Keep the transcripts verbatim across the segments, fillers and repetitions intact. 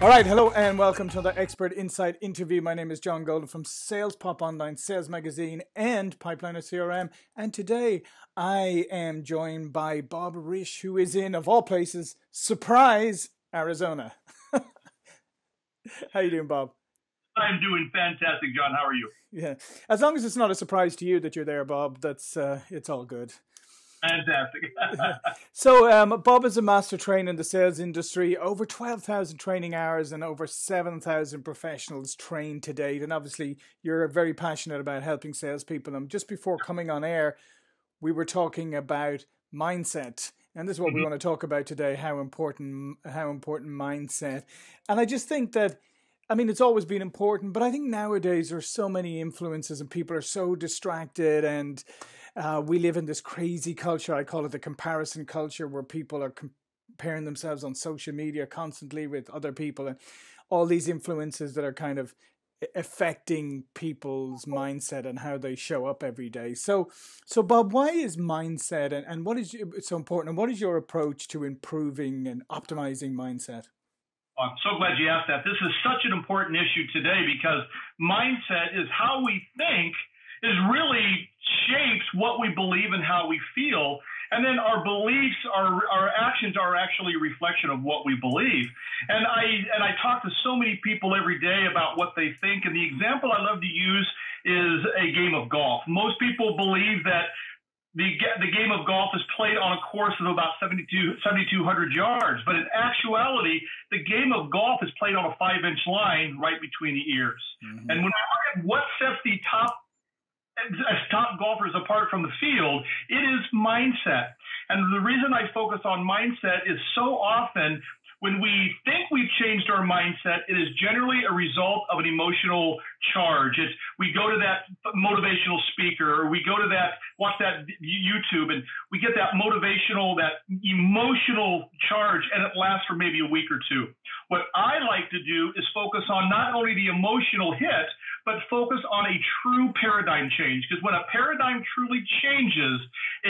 All right, hello and welcome to the Expert Insight interview. My name is John Golden from SalesPop Online, Sales Magazine, and Pipeliner C R M. And today I am joined by Bob Reish, who is in, of all places, surprise, Arizona. How you doing, Bob? I'm doing fantastic, John. How are you? Yeah, as long as it's not a surprise to you that you're there, Bob, that's uh, it's all good. Fantastic. So um, Bob is a master trainer in the sales industry, over twelve thousand training hours and over seven thousand professionals trained to date. And obviously you're very passionate about helping salespeople. And just before coming on air, we were talking about mindset. And this is what mm-hmm. we want to talk about today, how important, how important mindset. And I just think that, I mean, it's always been important, but I think nowadays there are so many influences and people are so distracted, and Uh, we live in this crazy culture. I call it the comparison culture, where people are comparing themselves on social media constantly with other people, and all these influences that are kind of affecting people's mindset and how they show up every day. So, so Bob, why is mindset and, and what is it's so important, and what is your approach to improving and optimizing mindset? I'm so glad you asked that. This is such an important issue today, because mindset is how we think is really shapes what we believe and how we feel. And then our beliefs, our, our actions are actually a reflection of what we believe. And I, and I talk to so many people every day about what they think. And the example I love to use is a game of golf. Most people believe that the, the game of golf is played on a course of about seventy-two hundred yards. But in actuality, the game of golf is played on a five inch line right between the ears. Mm-hmm. And when I look at what sets the top top golfers apart from the field, it is mindset. And the reason I focus on mindset is so often when we think we've changed our mindset, it is generally a result of an emotional charge. It's we go to that motivational speaker, or we go to that, watch that YouTube, and we get that motivational, that emotional charge, and it lasts for maybe a week or two. What I like to do is focus on not only the emotional hit, but focus on a true paradigm change. Because when a paradigm truly changes,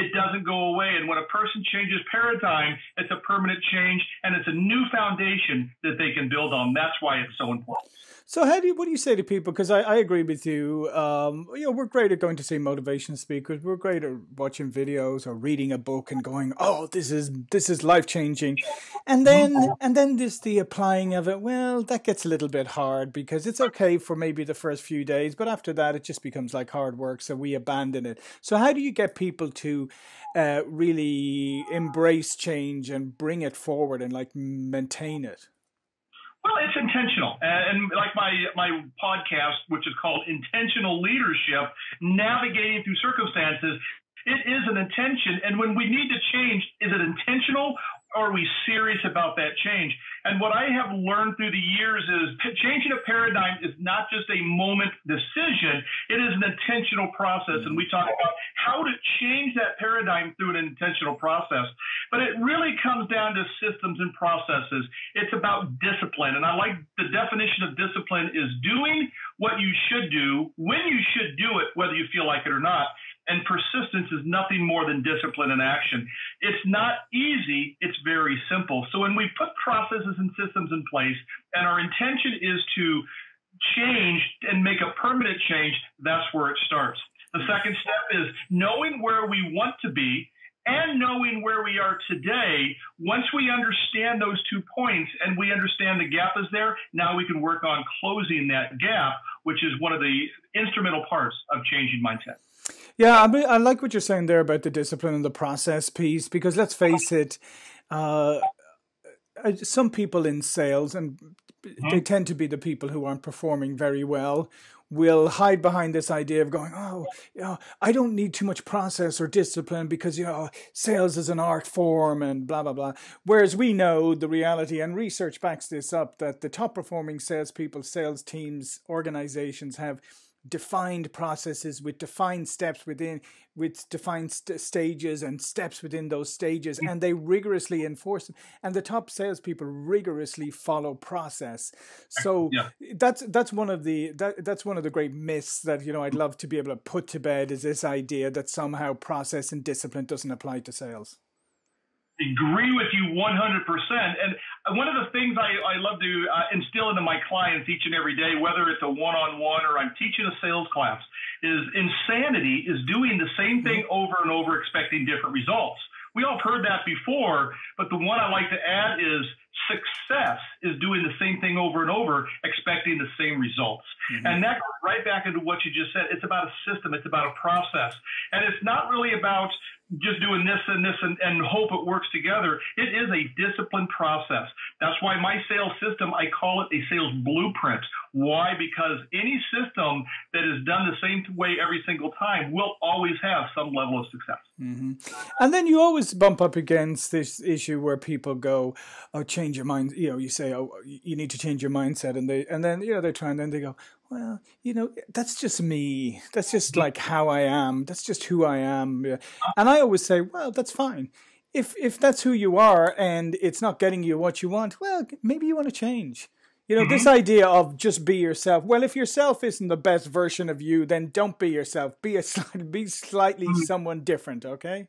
it doesn't go away. And when a person changes paradigm, it's a permanent change, and it's a new foundation that they can build on. That's why it's so important. So how do you, what do you say to people? Because I, I agree with you. Um, you know, we're great at going to see motivation speakers. We're great at watching videos or reading a book and going, oh, this is this is life-changing. And then, and then this the applying of it, well, that gets a little bit hard, because it's okay for maybe the first few days, but after that it just becomes like hard work, so we abandon it. So how do you get people to uh, really embrace change and bring it forward and like maintain it? Well, it's intentional. And like my, my podcast, which is called Intentional Leadership, Navigating Through Circumstances, it is an intention. And when we need to change, is it intentional, or are we serious about that change? And what I have learned through the years is changing a paradigm is not just a moment decision. It is an intentional process. And we talk about how to change that paradigm through an intentional process. But it really comes down to systems and processes. It's about discipline. And I like the definition of discipline is doing what you should do, when you should do it, whether you feel like it or not. And persistence is nothing more than discipline and action. It's not easy. It's very simple. So when we put processes and systems in place, and our intention is to change and make a permanent change, that's where it starts. The second step is knowing where we want to be and knowing where we are today. Once we understand those two points and we understand the gap is there, now we can work on closing that gap, which is one of the instrumental parts of changing mindset. Yeah, I mean, I like what you're saying there about the discipline and the process piece, because let's face it, uh, some people in sales, and they tend to be the people who aren't performing very well, will hide behind this idea of going, oh, you know, I don't need too much process or discipline because, you know, sales is an art form and blah, blah, blah. Whereas we know the reality, and research backs this up, that the top performing salespeople, sales teams, organizations have defined processes with defined steps within, with defined st stages and steps within those stages, and they rigorously enforce them. And the top salespeople rigorously follow process. So yeah. that's that's one of the that, that's one of the great myths that, you know, I'd love to be able to put to bed, is this idea that somehow process and discipline doesn't apply to sales. Agree with you one hundred percent. And one of the things I, I love to uh, instill into my clients each and every day, whether it's a one-on-one or I'm teaching a sales class, is insanity is doing the same thing over and over, expecting different results. We all have heard that before, but the one I like to add is success is doing the same thing over and over, expecting the same results. Mm-hmm. And that goes right back into what you just said. It's about a system. It's about a process. And it's not really about just doing this and this and, and hope it works together. It is a disciplined process. That's why my sales system, I call it a sales blueprint. Why? Because any system that is done the same way every single time will always have some level of success. Mm-hmm. And then you always bump up against this issue where people go, oh, change your mind. You know, you say, oh, you need to change your mindset. And they, and then, you know, they try and then they go, well, you know, that's just me. That's just like how I am. That's just who I am. And I always say, well, that's fine. If if that's who you are and it's not getting you what you want, well, maybe you want to change. You know, mm-hmm. this idea of just be yourself. Well, if yourself isn't the best version of you, then don't be yourself. Be a slight, be slightly mm-hmm. someone different, okay?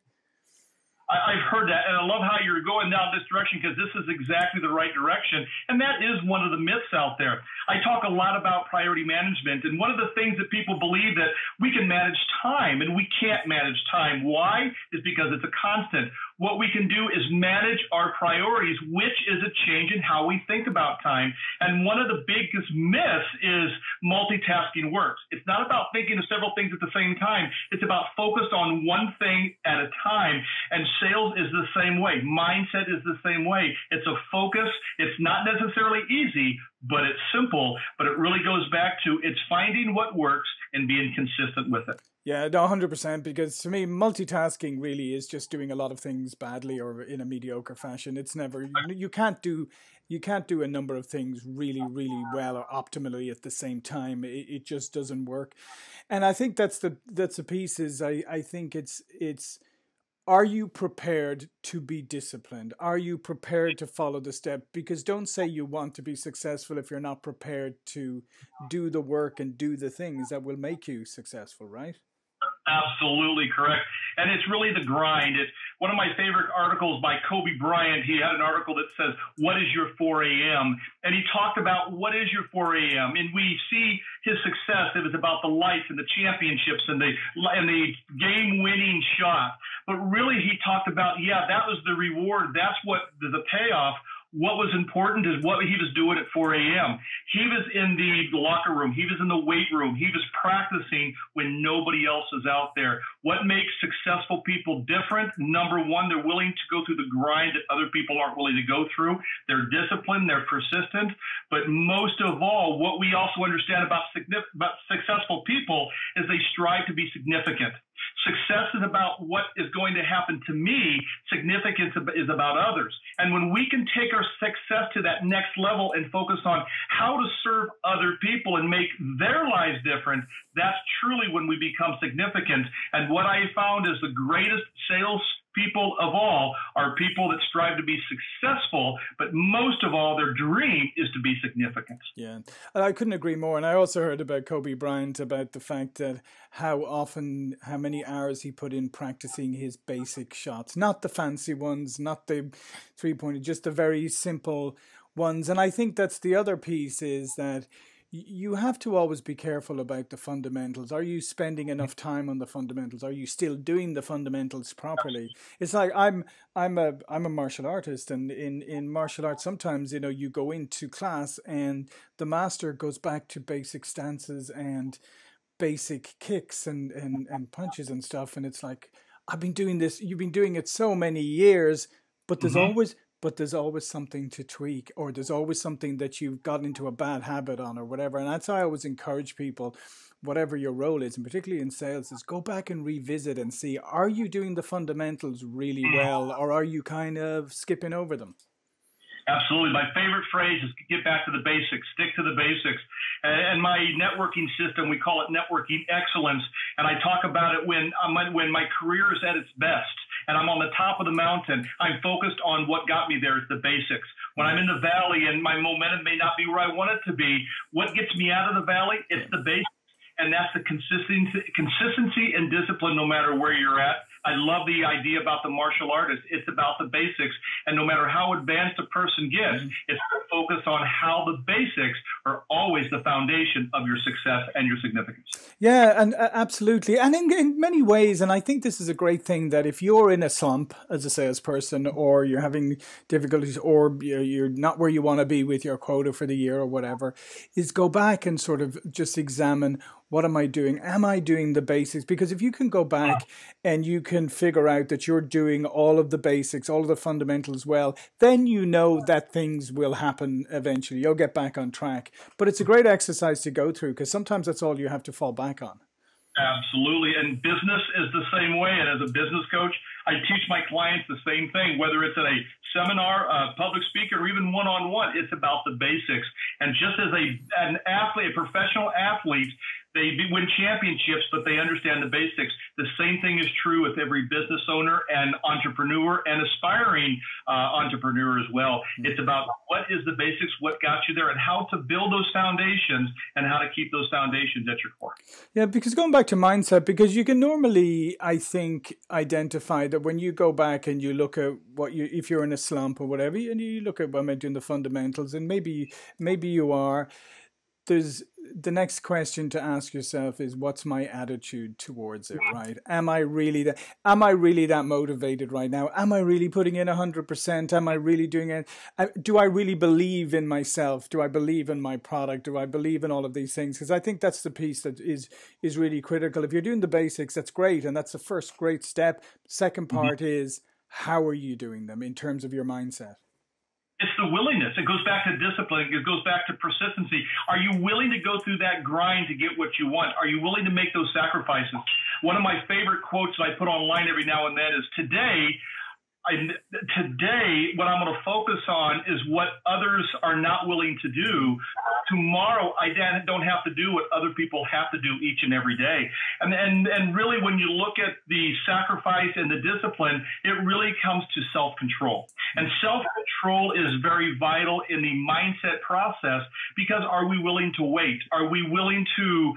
I've heard that, and I love how you're going down this direction because this is exactly the right direction, and that is one of the myths out there. I talk a lot about priority management, and one of the things that people believe that we can manage time, and we can't manage time. Why? Is because it's a constant. What we can do is manage our priorities, which is a change in how we think about time. And one of the biggest myths is multitasking works. It's not about thinking of several things at the same time. It's about focused on one thing at a time. And sales is the same way. Mindset is the same way. It's a focus. It's not necessarily easy, but it's simple. But it really goes back to it's finding what works and being consistent with it. Yeah, no, one hundred percent, because to me, multitasking really is just doing a lot of things badly or in a mediocre fashion. It's never, you can't do, you can't do a number of things really, really well or optimally at the same time. It, it just doesn't work. And I think that's the, that's the piece is I, I think it's, it's, are you prepared to be disciplined? Are you prepared to follow the step? Because don't say you want to be successful if you're not prepared to do the work and do the things that will make you successful, right? Absolutely correct. And it's really the grind. It's one of my favorite articles by Kobe Bryant. He had an article that says, what is your four A M? And he talked about what is your four A M? And we see his success. It was about the lights and the championships and the, and the game-winning shot. But really, he talked about, yeah, that was the reward. That's what the payoff. What was important is what he was doing at four A M He was in the locker room. He was in the weight room. He was practicing when nobody else is out there. What makes successful people different? Number one, they're willing to go through the grind that other people aren't willing to go through. They're disciplined. They're persistent. But most of all, what we also understand about, about successful people is they strive to be significant. Success is about what is going to happen to me. Significance is about others. And when we can take our success to that next level and focus on how to serve other people and make their lives different, that's truly when we become significant. And what I found is the greatest sales people of all are people that strive to be successful, but most of all, their dream is to be significant. Yeah, and I couldn't agree more. And I also heard about Kobe Bryant, about the fact that how often, how many hours he put in practicing his basic shots, not the fancy ones, not the three-pointer, just the very simple ones. And I think that's the other piece is that you have to always be careful about the fundamentals. Are you spending enough time on the fundamentals? Are you still doing the fundamentals properly? It's like I'm I'm a I'm a martial artist, and in, in martial arts sometimes, you know, you go into class and the master goes back to basic stances and basic kicks and, and, and punches and stuff, and it's like, I've been doing this, you've been doing it so many years, but there's mm-hmm. always But there's always something to tweak, or there's always something that you've gotten into a bad habit on or whatever. And that's how I always encourage people, whatever your role is, and particularly in sales, is go back and revisit and see, are you doing the fundamentals really well, or are you kind of skipping over them? Absolutely. My favorite phrase is get back to the basics, stick to the basics. And my networking system, we call it networking excellence. And I talk about it when I'm, when my career is at its best and I'm on the top of the mountain, I'm focused on what got me there, the basics. When I'm in the valley and my momentum may not be where I want it to be, what gets me out of the valley? It's the basics. And that's the consistency, consistency and discipline, no matter where you're at. I love the idea about the martial artist. It's about the basics. And no matter how advanced a person gets, it's to focus on how the basics are always the foundation of your success and your significance. Yeah, and uh, absolutely. And in, in many ways, and I think this is a great thing, that if you're in a slump as a salesperson, or you're having difficulties, or you're not where you want to be with your quota for the year or whatever, is go back and sort of just examine, what am I doing? Am I doing the basics? Because if you can go back and you can figure out that you're doing all of the basics, all of the fundamentals well, then you know that things will happen eventually. You'll get back on track. But it's a great exercise to go through, because sometimes that's all you have to fall back on. Absolutely. And business is the same way. And as a business coach, I teach my clients the same thing, whether it's at a seminar, a public speaker, or even one-on-one. It's about the basics. And just as a an athlete, a professional athlete, they win championships, but they understand the basics. The same thing is true with every business owner and entrepreneur and aspiring uh, entrepreneur as well. It's about what is the basics, what got you there, and how to build those foundations and how to keep those foundations at your core. Yeah, because going back to mindset, because you can normally, I think, identify that when you go back and you look at what you, if you're in a slump or whatever, and you look at, well, am I doing the fundamentals? And maybe, maybe you are. There's the next question to ask yourself is, what's my attitude towards it, right? Am I really that, am I really that motivated right now? Am I really putting in one hundred percent? Am I really doing it? Do I really believe in myself? Do I believe in my product? Do I believe in all of these things? Because I think that's the piece that is, is really critical. If you're doing the basics, that's great. And that's the first great step. Second part mm-hmm. is, how are you doing them in terms of your mindset? It's the willingness. It goes back to discipline. It goes back to persistency. Are you willing to go through that grind to get what you want? Are you willing to make those sacrifices? One of my favorite quotes that I put online every now and then is, today, I, today what I'm going to focus on is what others are not willing to do. Tomorrow, I don't have to do what other people have to do each and every day. And, and, and really, when you look at the sacrifice and the discipline, it really comes to self-control. And self-control is very vital in the mindset process, because are we willing to wait? Are we willing to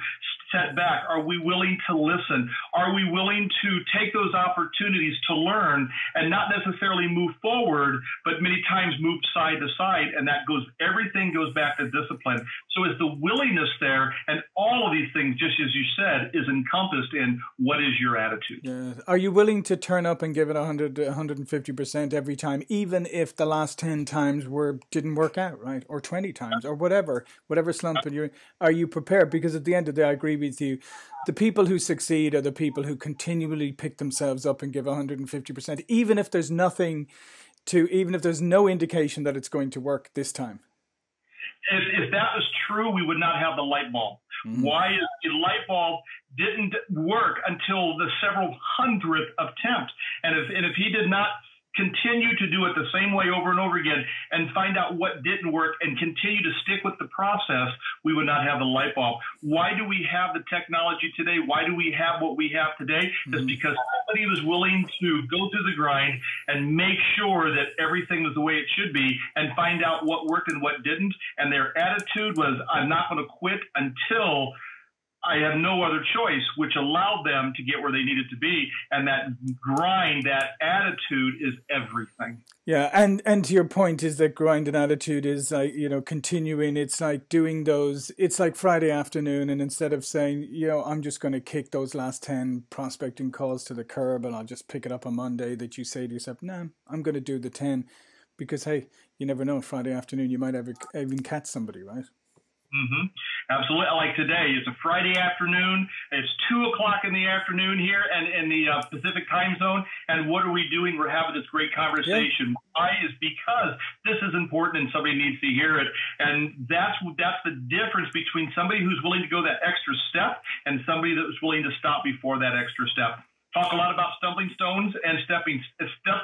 set back? Are we willing to listen? Are we willing to take those opportunities to learn and not necessarily move forward, but many times move side to side? And that goes, everything goes back to discipline. So is the willingness there, and all of these things, just as you said, is encompassed in what is your attitude. Yeah. Are you willing to turn up and give it one hundred to one hundred fifty percent every time, even if the last ten times were didn't work out, right? Or twenty times or whatever, whatever slump you're in. Are you prepared? Because at the end of the day, I agree with you, the people who succeed are the people who continually pick themselves up and give one hundred fifty percent, even if there's nothing to, even if there's no indication that it's going to work this time. If, if that was true, we would not have the light bulb. Mm-hmm. Why is the light bulb didn't work until the several hundredth attempt? And if, and if he did not continue to do it the same way over and over again and find out what didn't work and continue to stick with the process, we would not have the light bulb. Why do we have the technology today? Why do we have what we have today? Mm-hmm. It's because somebody was willing to go through the grind and make sure that everything was the way it should be and find out what worked and what didn't. And their attitude was, I'm not going to quit until I have no other choice, which allowed them to get where they needed to be. And that grind, that attitude is everything. Yeah. And, and to your point is that grind and attitude is like, you know, continuing. It's like doing those, it's like Friday afternoon. And instead of saying, you know, I'm just going to kick those last ten prospecting calls to the curb and I'll just pick it up on Monday, that you say to yourself, no, I'm going to do the ten because, hey, you never know, Friday afternoon, you might ever even catch somebody, right? Mm-hmm. Absolutely. Like today, it's a Friday afternoon. It's two o'clock in the afternoon here and in the uh, Pacific time zone. And what are we doing? We're having this great conversation. Yeah. Why is because this is important and somebody needs to hear it. And that's, that's the difference between somebody who's willing to go that extra step and somebody that was willing to stop before that extra step. Talk a lot about stumbling stones and stepping,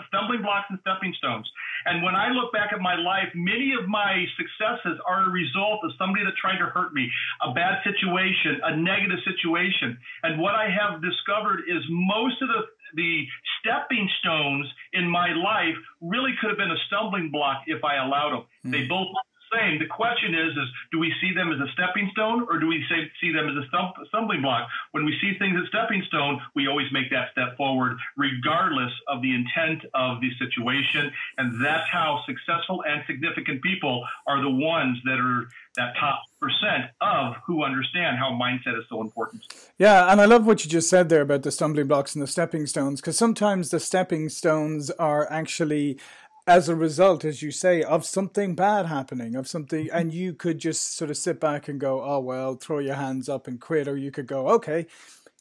stumbling blocks and stepping stones. And when I look back at my life, many of my successes are a result of somebody that tried to hurt me, a bad situation, a negative situation. And what I have discovered is most of the, the stepping stones in my life really could have been a stumbling block if I allowed them. Mm. They both same. The question is, is do we see them as a stepping stone, or do we say, see them as a stump, stumbling block? When we see things as stepping stone, we always make that step forward, regardless of the intent of the situation. And that's how successful and significant people are the ones that are that top percent of who understand how mindset is so important. Yeah, and I love what you just said there about the stumbling blocks and the stepping stones, because sometimes the stepping stones are actually as a result, as you say, of something bad happening, of something, and you could just sort of sit back and go, oh, well, throw your hands up and quit, or you could go, okay,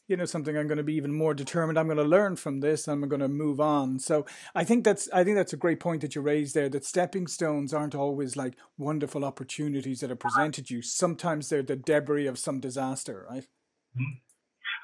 you know, something, I'm going to be even more determined. I'm going to learn from this. I'm going to move on. So I think that's, I think that's a great point that you raised there, that stepping stones aren't always like wonderful opportunities that are presented to you. Sometimes they're the debris of some disaster, right? Mm-hmm.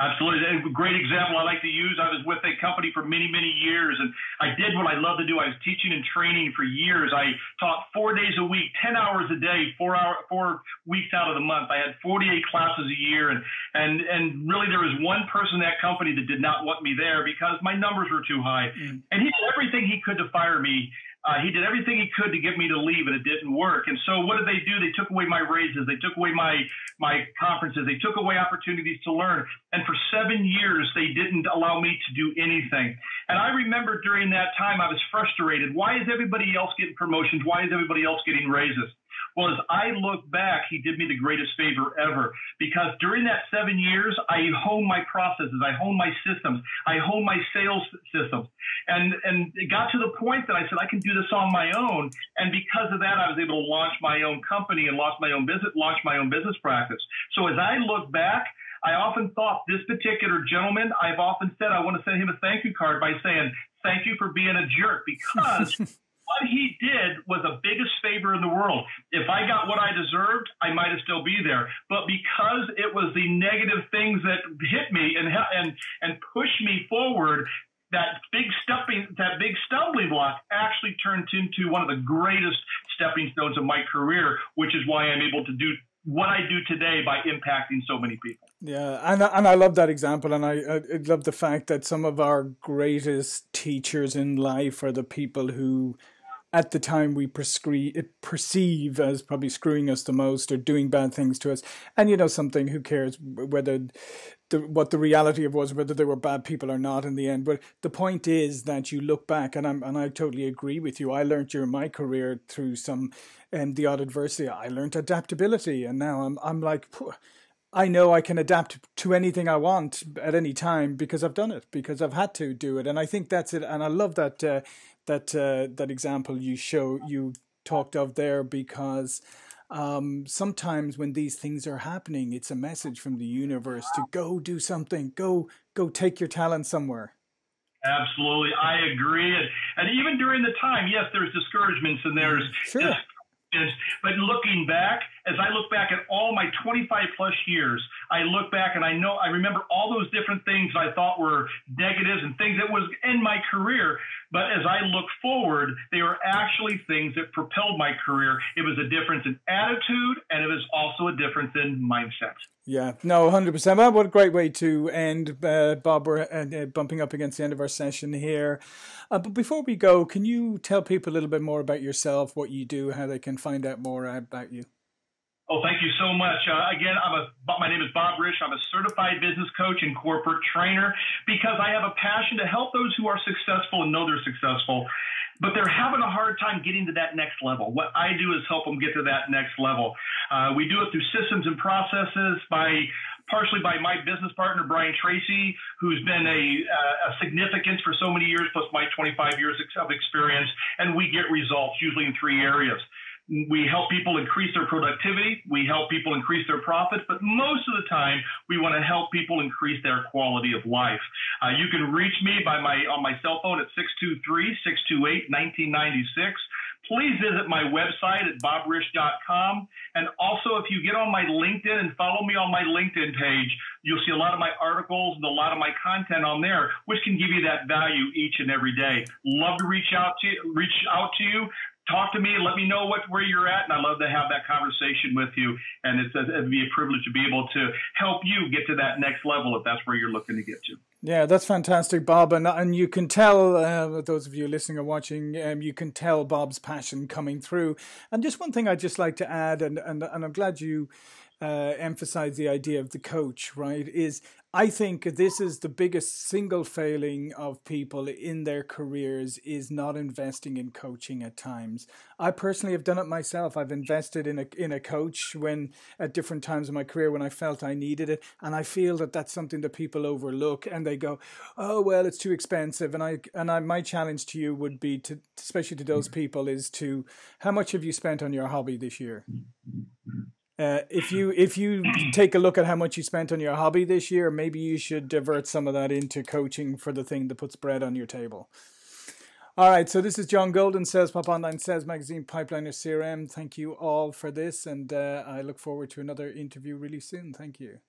Absolutely. A great example I like to use. I was with a company for many, many years, and I did what I love to do. I was teaching and training for years. I taught four days a week, ten hours a day, four hour, four weeks out of the month. I had forty-eight classes a year, and, and, and really there was one person in that company that did not want me there because my numbers were too high. Mm. And he did everything he could to fire me. Uh, he did everything he could to get me to leave, and it didn't work. And so what did they do? They took away my raises. They took away my, my conferences. They took away opportunities to learn. And for seven years, they didn't allow me to do anything. And I remember during that time, I was frustrated. Why is everybody else getting promotions? Why is everybody else getting raises? Well, as I look back, he did me the greatest favor ever, because during that seven years, I honed my processes, I honed my systems, I honed my sales systems. And, and it got to the point that I said, I can do this on my own. And because of that, I was able to launch my own company and launch my own business, launch my own business practice. So as I look back, I often thought this particular gentleman, I've often said, I want to send him a thank you card by saying, thank you for being a jerk, because what he did was the biggest favor in the world. If I got what I deserved, I might have still be there. But because it was the negative things that hit me and and and pushed me forward, that big stepping, that big stumbling block actually turned into one of the greatest stepping stones of my career, which is why I'm able to do what I do today by impacting so many people. Yeah, and, and I love that example, and I, I love the fact that some of our greatest teachers in life are the people who at the time we perceive as probably screwing us the most or doing bad things to us. And, you know, something, who cares whether the, what the reality of was, whether they were bad people or not in the end. But the point is that you look back, and, I'm, and I totally agree with you. I learned during my career through some um, the odd adversity, I learned adaptability. And now I'm, I'm like, I know I can adapt to anything I want at any time because I've done it, because I've had to do it. And I think that's it. And I love that uh, that uh, that example you show you talked of there, because um, sometimes when these things are happening, it's a message from the universe to go do something, go go take your talent somewhere. Absolutely, I agree. And, and even during the time, yes, there's discouragements and there's sure. But looking back, as I look back at all my twenty-five plus years, I look back and I know, I remember all those different things I thought were negatives and things that was in my career. But as I look forward, they were actually things that propelled my career. It was a difference in attitude, and it was also a difference in mindset. Yeah, no, one hundred percent. Well, what a great way to end, uh, Bob. We're uh, bumping up against the end of our session here. Uh, but before we go, can you tell people a little bit more about yourself, what you do, how they can find out more about you? Oh, thank you so much. Uh, again, I'm a, my name is Bob Reish. I'm a certified business coach and corporate trainer, because I have a passion to help those who are successful and know they're successful, but they're having a hard time getting to that next level. What I do is help them get to that next level. Uh, we do it through systems and processes, by partially by my business partner, Brian Tracy, who's been a, a significance for so many years, plus my twenty-five years of experience, and we get results usually in three areas. We help people increase their productivity. We help people increase their profits. But most of the time, we want to help people increase their quality of life. Uh, you can reach me by my on my cell phone at six two three, six two eight, one nine nine six. Please visit my website at bobrish dot com. And also, if you get on my LinkedIn and follow me on my LinkedIn page, you'll see a lot of my articles and a lot of my content on there, which can give you that value each and every day. Love to reach out to you, reach out to you. Talk to me, let me know what, where you're at, and I'd love to have that conversation with you. And it's, it'd be a privilege to be able to help you get to that next level if that's where you're looking to get to. Yeah, that's fantastic, Bob. And, and you can tell, uh, those of you listening or watching, um, you can tell Bob's passion coming through. And just one thing I'd just like to add, and, and, and I'm glad you uh, emphasized the idea of the coach, right, is I think this is the biggest single failing of people in their careers is not investing in coaching at times. I personally have done it myself. I've invested in a in a coach when at different times in my career when I felt I needed it. And I feel that that's something that people overlook and they go, oh, well, it's too expensive. And I and I, my challenge to you would be, to, especially to those people, is to how much have you spent on your hobby this year? Uh, if you if you take a look at how much you spent on your hobby this year, maybe you should divert some of that into coaching for the thing that puts bread on your table. All right, so this is John Golden, SalesPop Online, Sales Magazine, Pipeliner C R M. Thank you all for this, and uh, I look forward to another interview really soon. Thank you.